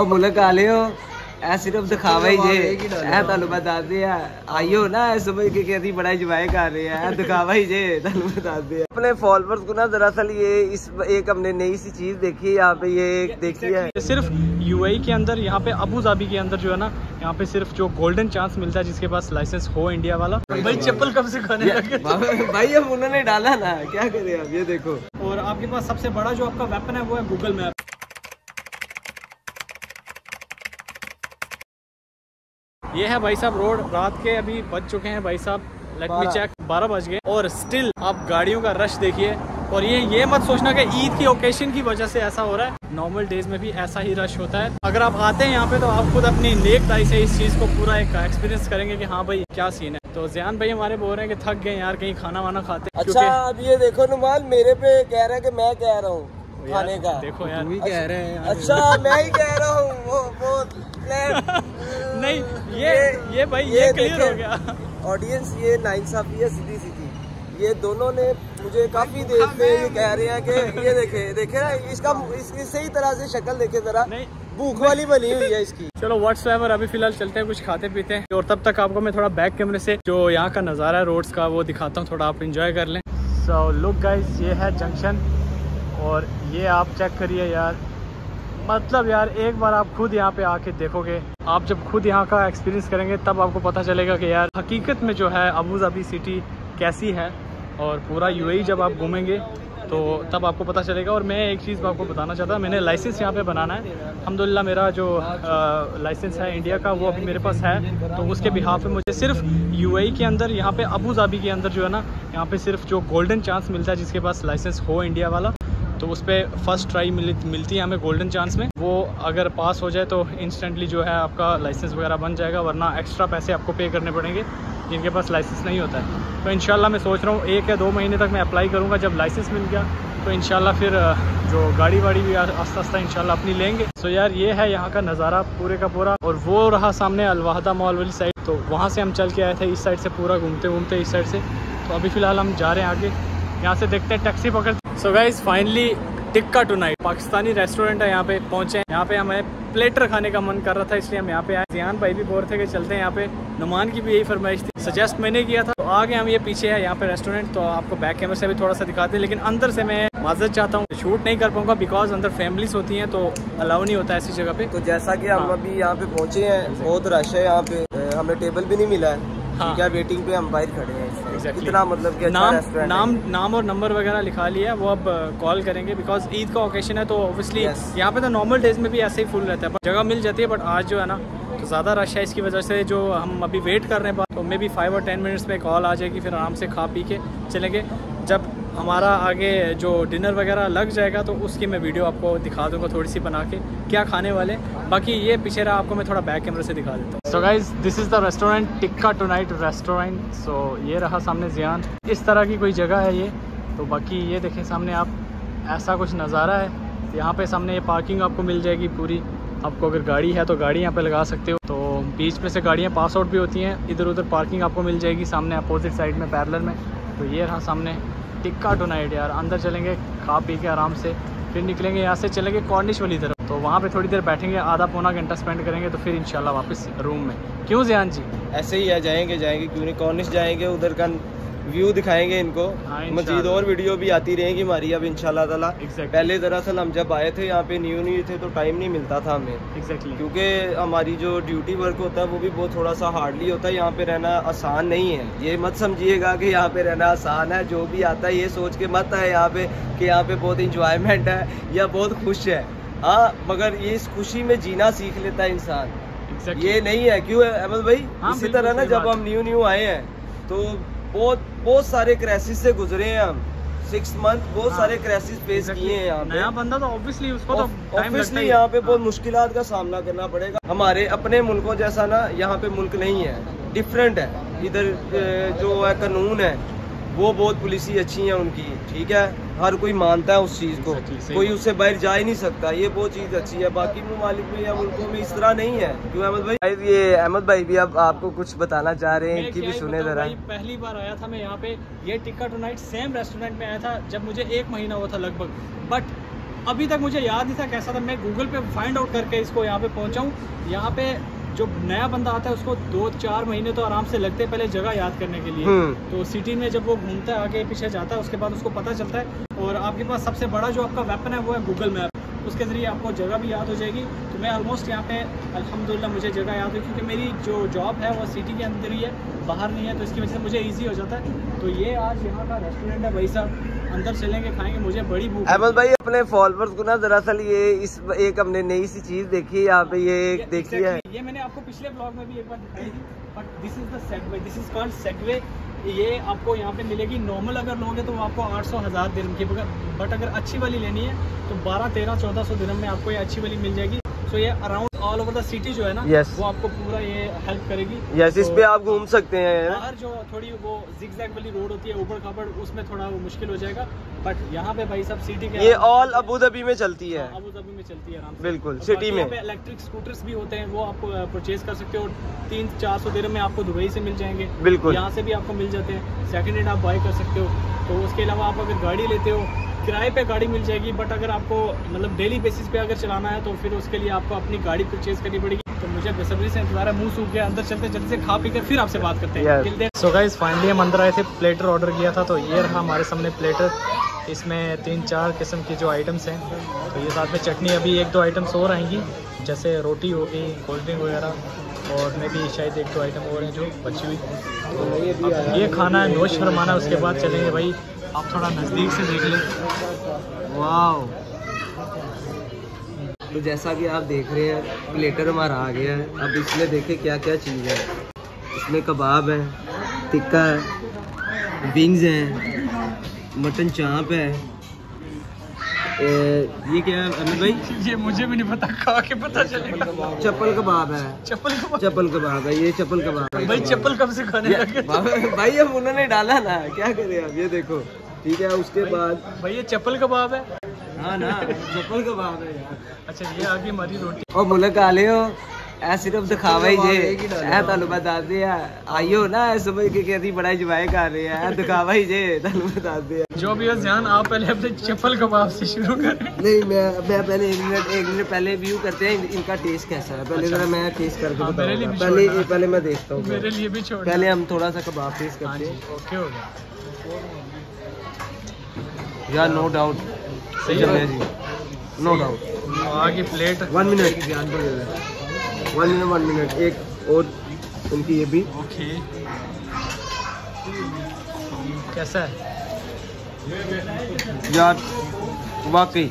और मुल्क आले हो ऐ सिर्फ दिखावा ही जे ऐ तुहानू बता दे आइयो ना समझ के कहती बड़ा इंजॉय कर रहे हैं दिखावा ही जे तुहानू बता दे अपने फॉलोअर्स को ना। दरअसल ये इस एक हमने नई सी चीज़ देखी है यहाँ पे, ये एक देखी है सिर्फ यूएई के अंदर, यहाँ पे अबू धाबी के अंदर जो है ना, यहाँ पे सिर्फ जो गोल्डन चांस मिलता है जिसके पास लाइसेंस हो इंडिया वाला। भाई चप्पल कब से खाने लगे भाई, अब उन्होंने डाला ना क्या करे आप, ये देखो। और आपके पास सबसे बड़ा जो आपका वेपन है वो है गूगल मैप। ये है भाई साहब रोड, रात के अभी बज चुके हैं भाई साहब, लेट मी चेक 12 बज गए और स्टिल आप गाड़ियों का रश देखिए। और ये मत सोचना कि ईद की ओकेजन की वजह से ऐसा हो रहा है, नॉर्मल डेज में भी ऐसा ही रश होता है। अगर आप आते हैं यहाँ पे तो आप खुद अपनी नेकताई से इस चीज़ को पूरा एक एक्सपीरियंस करेंगे कि हाँ भाई क्या सीन है। तो ज़ियान भाई हमारे बोल रहे हैं कि थक गए यार, कहीं खाना वाना खाते। अच्छा अब ये देखो नुमान मेरे पे कह रहा है कि मैं कह रहा हूँ खाने का, देखो यार कह रहे हैं। अच्छा मैं ही कह रहा हूँ नहीं ये भाई ये क्लियर हो गया ऑडियंस, ये नाइंसाफी है सीधी सीधी। ये दोनों ने मुझे काफी देर से ये कह रहे हैं कि ये देखे ना इसका सही तरह से शक्ल देखे जरा, भूख वाली बनी हुई है इसकी। चलो व्हाट्सएवर अभी फिलहाल चलते हैं कुछ खाते पीते हैं और तब तक आपको मैं थोड़ा बैक कैमरे से जो यहाँ का नज़ारा है रोड्स का वो दिखाता हूँ, थोड़ा आप इंजॉय कर लें। सो लुक गाइस ये है जंक्शन और ये आप चेक करिए यार, मतलब यार एक बार आप खुद यहाँ पे आके देखोगे, आप जब खुद यहाँ का एक्सपीरियंस करेंगे तब आपको पता चलेगा कि यार हकीकत में जो है अबू धाबी सिटी कैसी है। और पूरा यूएई जब आप घूमेंगे तो तब आपको पता चलेगा। और मैं एक चीज़ आपको बताना चाहता हूँ, मैंने लाइसेंस यहाँ पे बनाना है, अल्हम्दुलिल्लाह मेरा जो लाइसेंस है इंडिया का वो अभी मेरे पास है। तो उसके बिहाफ पे मुझे सिर्फ यूएई के अंदर, यहाँ पे अबू धाबी के अंदर जो है ना, यहाँ पर सिर्फ जो गोल्डन चांस मिलता है जिसके पास लाइसेंस हो इंडिया वाला, तो उस पर फर्स्ट ट्राई मिलती है हमें गोल्डन चांस में। वो अगर पास हो जाए तो इंस्टेंटली जो है आपका लाइसेंस वगैरह बन जाएगा, वरना एक्स्ट्रा पैसे आपको पे करने पड़ेंगे जिनके पास लाइसेंस नहीं होता है। तो इंशाल्लाह मैं सोच रहा हूँ 1 या 2 महीने तक मैं अप्लाई करूँगा, जब लाइसेंस मिल गया तो इंशाल्लाह फिर जो गाड़ी वाड़ी भी आस्ता आस्ता इंशाल्लाह अपनी लेंगे। सो यार ये है यहाँ का नज़ारा पूरे का पूरा, और वो रहा सामने अलवाहदा मॉल वाली साइड, तो वहाँ से हम चल के आए थे इस साइड से पूरा घूमते घूमते इस साइड से। तो अभी फ़िलहाल हम जा रहे हैं आगे, यहाँ से देखते हैं टैक्सी पकड़ते। So guys finally Tikka tonight Pakistani restaurant है यहाँ पे पहुँचे हैं। यहाँ पे हमें प्लेटर खाने का मन कर रहा था इसलिए हम यहाँ पे आए। ज़ियान भाई भी बोल रहे थे कि चलते हैं यहाँ पे, नुमान की भी यही फरमाइश थी, सजेस्ट मैंने किया था। तो आगे हम ये पीछे है यहाँ पे रेस्टोरेंट, तो आपको बैक कैमरे से भी थोड़ा सा दिखाते हैं। लेकिन अंदर से मैं माजरत चाहता हूँ, शूट नहीं कर पाऊँगा बिकॉज अंदर फैमिलीज होती हैं तो अलाउ नहीं होता ऐसी जगह पे। तो जैसा कि हम अभी यहाँ पे पहुँचे हैं, बहुत रश है यहाँ पे, हमें टेबल भी नहीं मिला है। हाँ। क्या वेटिंग पे हम बाहर खड़े हैं exactly। इतना मतलब कि नाम और नंबर वगैरह लिखा लिया है, वो अब कॉल करेंगे बिकॉज ईद का ओकेजन है। तो ऑब्वियसली yes। यहाँ पे तो नॉर्मल डेज में भी ऐसे ही फुल रहता है, बट जगह मिल जाती है, बट आज जो है ना तो ज़्यादा रश है, इसकी वजह से जो हम अभी वेट कर रहे हैं तो मे बी 5 और 10 मिनट्स में कॉल आ जाएगी, फिर आराम से खा पी के चलेंगे। जब हमारा आगे जो डिनर वगैरह लग जाएगा तो उसकी मैं वीडियो आपको दिखा दूंगा थोड़ी सी बना के क्या खाने वाले। बाकी ये पीछे रहा, आपको मैं थोड़ा बैक कैमरे से दिखा देता हूँ। So guys this is the restaurant Tikka tonight restaurant. So ये रहा सामने ज़ियान, इस तरह की कोई जगह है ये। तो बाकी ये देखें सामने आप, ऐसा कुछ नज़ारा है यहाँ पे। सामने ये पार्किंग आपको मिल जाएगी पूरी, आपको अगर गाड़ी है तो गाड़ी यहाँ पे लगा सकते हो। तो बीच में से गाड़ियाँ पास आउट भी होती हैं, इधर उधर पार्किंग आपको मिल जाएगी सामने अपोजिट साइड में पैरेलल में। तो ये रहा सामने टिक्का टुनाइट यार, अंदर चलेंगे खा पी के आराम से, फिर निकलेंगे यहाँ से चलेंगे कॉर्निश वाली तरफ। तो वहाँ पे थोड़ी देर बैठेंगे, आधा पौना घंटा स्पेंड करेंगे, तो फिर इंशाल्लाह वापस रूम में। क्यों ज़ियान जी? ऐसे ही जाएंगे क्यों नहीं, कॉर्निश जाएंगे, उधर का व्यू दिखाएंगे इनको। हाँ, मजीद और वीडियो भी आती रहेगी हमारी अब इंशाल्लाह ताला। पहले दरअसल हम जब आए थे यहाँ पे न्यू थे तो टाइम नहीं मिलता था हमें क्योंकि हमारी जो ड्यूटी वर्क होता है वो भी बहुत थोड़ा सा हार्डली होता है। यहाँ पे रहना आसान नहीं है, ये मत समझिएगा कि यहाँ पे रहना आसान है। जो भी आता है ये सोच के मत आए यहाँ पे कि यहाँ पे बहुत इंजॉयमेंट है या बहुत खुश है। हाँ मगर ये इस खुशी में जीना सीख लेता है इंसान। ये नहीं है क्यों अहमद भाई? इसी तरह ना जब हम न्यू आए हैं तो बहुत सारे क्राइसिस से गुजरे हैं हम, 6 मंथ बहुत सारे क्राइसिस फेस किए हैं। नया बंदा तो ऑब्वियसली उसको तो टाइम लगता है। यहाँ पे बहुत मुश्किलात का सामना करना पड़ेगा। हमारे अपने मुल्कों जैसा ना यहाँ पे मुल्क नहीं है, डिफरेंट है। इधर जो है कानून है वो बहुत पुलिसी अच्छी है उनकी, ठीक है, हर कोई मानता है उस चीज़ को, कोई उससे बाहर जा ही नहीं सकता। ये बहुत चीज़ अच्छी है, बाकी ममालिक में या मुल्कों में इस तरह नहीं है। क्यों अहमद भाई? ये अहमद भाई भी अब आपको कुछ बताना चाह रहे हैं कि भी सुने जरा। पहली बार आया था मैं यहाँ पे, ये टिक्का टुनाइट सेम रेस्टोरेंट में आया था जब मुझे 1 महीना हुआ था लगभग, बट अभी तक मुझे याद नहीं था कैसा था। मैं गूगल पे फाइंड आउट करके इसको यहाँ पे पहुँचा हूँ। यहाँ पे जो नया बंदा आता है उसको 2-4 महीने तो आराम से लगते हैं पहले जगह याद करने के लिए। तो सिटी में जब वो घूमता है आगे पीछे जाता है उसके बाद उसको पता चलता है। और आपके पास सबसे बड़ा जो आपका वेपन है वो है गूगल मैप, उसके ज़रिए आपको जगह भी याद हो जाएगी। तो मैं ऑलमोस्ट यहाँ पे अल्हम्दुलिल्लाह मुझे जगह याद हुई, क्योंकि मेरी जो जॉब है वो सिटी के अंदर ही है, बाहर नहीं है, तो इसकी वजह से मुझे ईजी हो जाता है। तो ये आज यहाँ का रेस्टोरेंट है भाई साहब, अंदर चलेंगे खाएंगे, मुझे बड़ी भूख। अहमद भाई अपने फॉलोअर्स को ना दरअसल ये इस एक हमने नई सी चीज़ देखी है यहाँ पे, ये देखी है, ये मैंने आपको पिछले ब्लॉग में भी एक बार दिखाई थी, but this is the Segway, this is called Segway. ये आपको यहाँ पे मिलेगी, नॉर्मल अगर लोगे तो आपको 800-1000 दिरहम की, बट अगर अच्छी वाली लेनी है तो 1200-1300-1400 दिरहम में आपको ये अच्छी वाली मिल जाएगी। तो ये around all over the city जो है ना वो आपको पूरा ये हेल्प करेगी। तो इस पे आप घूम सकते हैं। बाहर जो थोड़ी वो zigzag वाली रोड होती है ऊबड़ खाबड़, उसमें थोड़ा वो मुश्किल हो जाएगा, बट यहाँ पे भाई सब सिटी के, ये ऑल अबू धाबी में चलती है, अबू धाबी में चलती है आराम से, बिल्कुल सिटी में। इलेक्ट्रिक स्कूटर्स भी होते हैं, वो आपको परचेज कर सकते हो, 300-400 दिरहम में आपको दुबई से मिल जाएंगे, बिल्कुल यहाँ से भी आपको मिल जाते हैं। सेकेंड हैंड आप बाय कर सकते हो। तो उसके अलावा आप अगर गाड़ी लेते हो किराए पे गाड़ी मिल जाएगी, बट अगर आपको मतलब डेली बेसिस पे अगर चलाना है तो फिर उसके लिए आपको अपनी गाड़ी परचेज करनी पड़ेगी। तो मुझे बेसब्री से इंतजार है, मुंह सूख गया, अंदर चलते जल्दी से खा पी कर फिर आपसे बात करते हैं। सो गाइस फाइनली हम अंदर आए थे, प्लेटर ऑर्डर किया था तो ये रहा हमारे सामने प्लेटर, इसमें 3-4 किस्म की जो आइटम्स हैं, तो ये साथ में चटनी, अभी 1-2 आइटम्स और आएंगी, जैसे रोटी होगी, कोल्ड ड्रिंक वगैरह, और मे भी शायद 1-2 आइटम और हैं जो बची हुई। तो ये खाना है, नोश फरमाना, उसके बाद चलेंगे भाई। आप थोड़ा नज़दीक से देख लें। वाह, तो जैसा कि आप देख रहे हैं प्लेटर हमारा आ गया है। अब इसमें देखें क्या क्या चीज़ है। इसमें कबाब है, टिक्का है, विंग्स हैं, मटन चाप है, ये क्या है अमित भाई? ये मुझे भी नहीं पता, खा के पता चलेगा। चप्पल कबाब है, चप्पल कबाब है, ये चप्पल कबाब है भाई। चप्पल कब से खाने लगे भाई? अब उन्होंने डाला ना, क्या करें अब, ये देखो ठीक है। उसके बाद भाई ये चप्पल कबाब है, हाँ ना चप्पल कबाब है यार। अच्छा ये आगे हमारी रोटी और मुल्क आ ले हो, ऐ सिर्फ दिखावा ही जे, ऐ तुहानू बता दे आइयो ना, ऐ समझ के कहती बड़ा इंजॉय कर रहे हैं, ऐ दिखावा ही जे, तुहानू बता दे। जो भी ध्यान आप पहले अपने चप्पल कबाब से शुरू करें। नहीं मैं पहले एक मिनट पहले व्यू करते हैं इनका टेस्ट कैसा है, पहले जरा मैं टेस्ट करके बताऊं, पहले मैं देखता हूँ, मेरे लिए भी छोड़, पहले हम थोड़ा सा कबाब टेस्ट करते हैं। ओके हो गया यार, नो डाउट सही है जी, नो डाउट। आगे प्लेट, 1 मिनट ध्यान पर दे, 1 मिनट एक और उनकी ये भी। ओके कैसा है यार? वाकई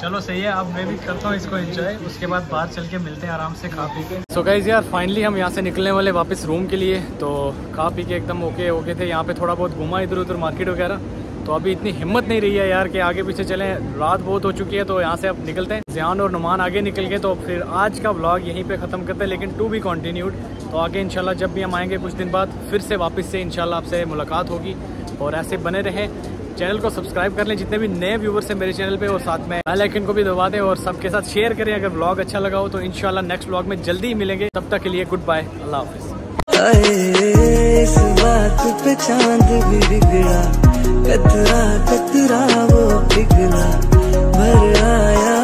चलो सही है, अब मैं भी करता हूँ इसको एंजॉय, उसके बाद बाहर चल के मिलते हैं आराम से खा पी के। सो गाइस यार फाइनली हम यहाँ से निकलने वाले वापस रूम के लिए, तो खा पी के एकदम ओके हो गए थे। यहाँ पे थोड़ा बहुत घूमा इधर उधर मार्केट वगैरह, तो अभी इतनी हिम्मत नहीं रही है यार कि आगे पीछे चलें, रात बहुत हो चुकी है। तो यहाँ से अब निकलते हैं, ज़ियान और नुमान आगे निकल गए, तो फिर आज का व्लॉग यहीं पे ख़त्म करते हैं, लेकिन टू बी कंटिन्यूड। तो आगे इंशाल्लाह जब भी हम आएंगे कुछ दिन बाद फिर से वापस से इंशाल्लाह आपसे मुलाकात होगी, और ऐसे बने रहें। चैनल को सब्सक्राइब कर लें जितने भी नए व्यूवर्स हैं मेरे चैनल पे, और साथ में बेल आइकन को भी दबा दें, और सबके साथ शेयर करें अगर व्लॉग अच्छा लगा हो। तो इंशाल्लाह नेक्स्ट व्लॉग में जल्दी ही मिलेंगे, तब तक के लिए गुड बाय, अल्लाह हाफिज़। कतरा कतरा वो पिघला, भर आया।